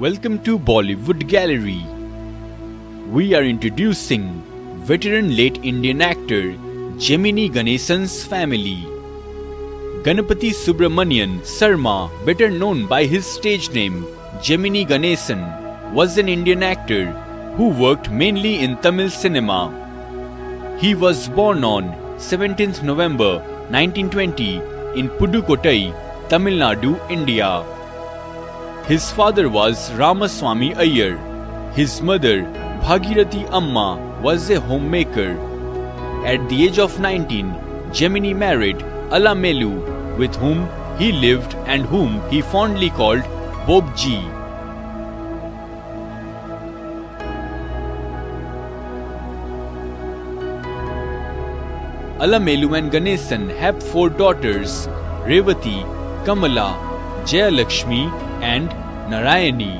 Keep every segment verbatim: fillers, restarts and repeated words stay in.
Welcome to Bollywood Gallery. We are introducing veteran late Indian actor Gemini Ganesan's family. Ganapathy Subramanian Sharma, better known by his stage name Gemini Ganesan, was an Indian actor who worked mainly in Tamil cinema. He was born on seventeenth November nineteen twenty in Pudukkottai, Tamil Nadu, India. His father was Ramasamy Iyer. His mother, Bhagirathi Amma, was a homemaker. At the age of nineteen, Gemini married Alamelu, with whom he lived and whom he fondly called Babji. Alamelu and Ganesan have four daughters, Revathi, Kamala, Jayalakshmi and Narayani.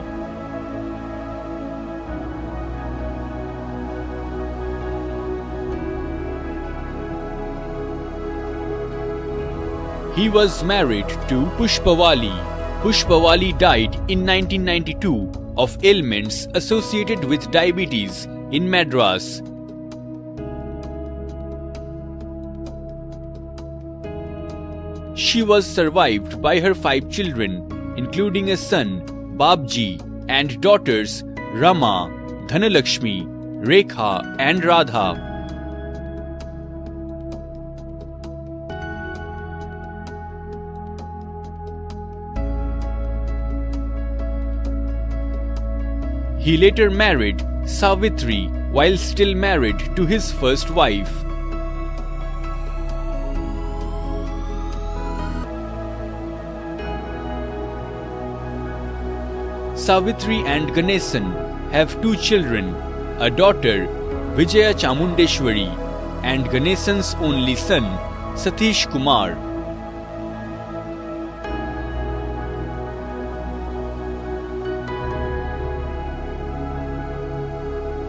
He was married to Pushpavalli. Pushpavalli died in nineteen ninety-two of ailments associated with diabetes in Madras. She was survived by her five children, including a son, Babji, and daughters, Rama, Dhanalakshmi, Rekha, and Radha. He later married Savitri while still married to his first wife. Savitri and Ganesan have two children, a daughter, Vijaya Chamundeswari, and Ganesan's only son, Satheesh Kumar.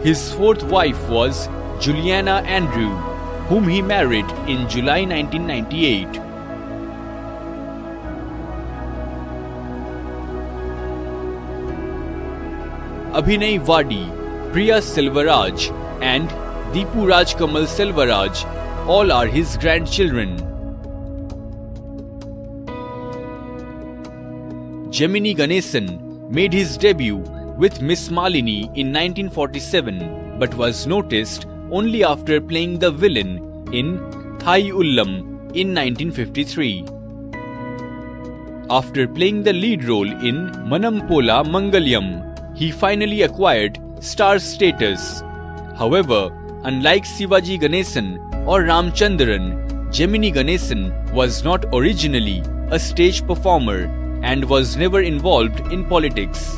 His fourth wife was Juliana Andrew, whom he married in July nineteen ninety-eight. Abhinay Vaddi, Priya Selvaraj and Deepu Raj Kamal Selvaraj all are his grandchildren. Gemini Ganesan made his debut with Miss Malini in nineteen forty-seven but was noticed only after playing the villain in Thayullam in nineteen fifty-three. After playing the lead role in Manam Pola Mangalyam, he finally acquired star status. However, unlike Sivaji Ganesan or Ramachandran, Gemini Ganesan was not originally a stage performer and was never involved in politics.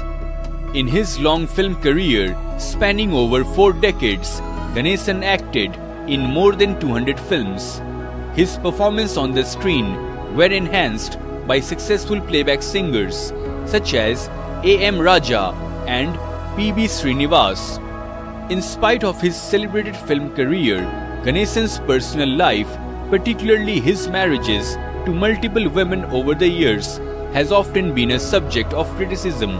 In his long film career, spanning over four decades, Ganesan acted in more than two hundred films. His performance on the screen were enhanced by successful playback singers such as A. M. Raja and P B Srinivas. In spite of his celebrated film career, Ganesan's personal life, particularly his marriages to multiple women over the years, has often been a subject of criticism.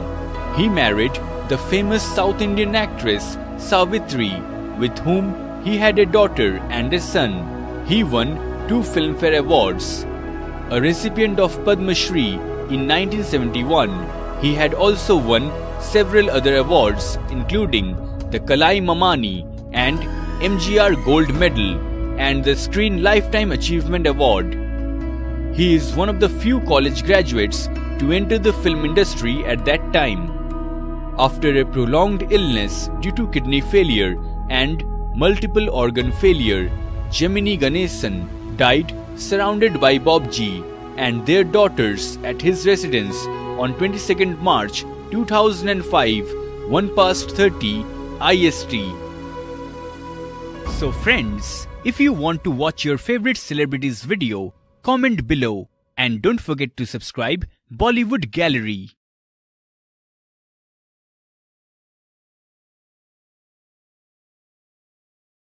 He married the famous South Indian actress Savitri, with whom he had a daughter and a son. He won two Filmfare Awards. A recipient of Padma Shri in nineteen seventy-one, he had also won several other awards, including the Kalai Mamani and M G R Gold Medal and the Screen Lifetime Achievement Award. He is one of the few college graduates to enter the film industry at that time. After a prolonged illness due to kidney failure and multiple organ failure, Gemini Ganesan died surrounded by Babji and their daughters at his residence on twenty-second March two thousand five, one past thirty I S T. So friends, if you want to watch your favorite celebrities video, comment below and don't forget to subscribe Bollywood Gallery.